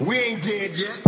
We ain't dead yet.